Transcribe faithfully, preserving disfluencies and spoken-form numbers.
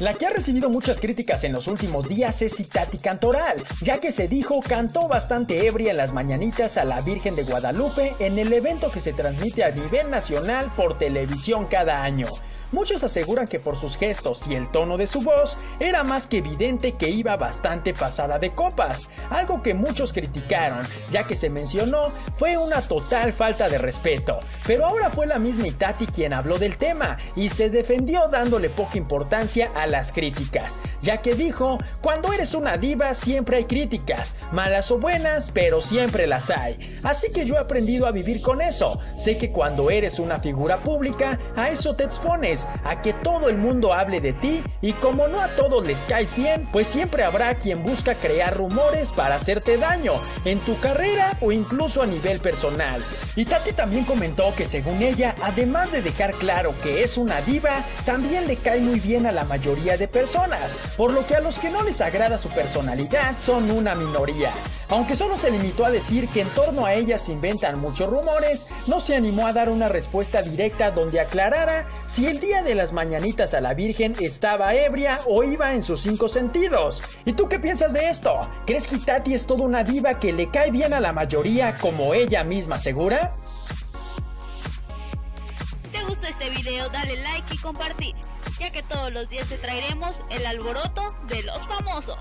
La que ha recibido muchas críticas en los últimos días es Itatí Cantoral, ya que se dijo cantó bastante ebria en las mañanitas a la Virgen de Guadalupe en el evento que se transmite a nivel nacional por televisión cada año. Muchos aseguran que por sus gestos y el tono de su voz, era más que evidente que iba bastante pasada de copas, algo que muchos criticaron, ya que se mencionó fue una total falta de respeto. Pero ahora fue la misma Itatí quien habló del tema y se defendió dándole poca importancia a las críticas, ya que dijo, cuando eres una diva siempre hay críticas, malas o buenas, pero siempre las hay. Así que yo he aprendido a vivir con eso, sé que cuando eres una figura pública, a eso te expones, a que todo el mundo hable de ti, y como no a todos les caes bien, pues siempre habrá quien busca crear rumores para hacerte daño en tu carrera o incluso a nivel personal. Itatí también comentó que según ella, además de dejar claro que es una diva, también le cae muy bien a la mayoría de personas, por lo que a los que no les agrada su personalidad son una minoría. Aunque solo se limitó a decir que en torno a ella se inventan muchos rumores, no se animó a dar una respuesta directa donde aclarara si el día de las mañanitas a la Virgen estaba ebria o iba en sus cinco sentidos. ¿Y tú qué piensas de esto? ¿Crees que Itatí es toda una diva que le cae bien a la mayoría como ella misma asegura? Si te gustó este video, dale like y compartir, ya que todos los días te traeremos el alboroto de los famosos.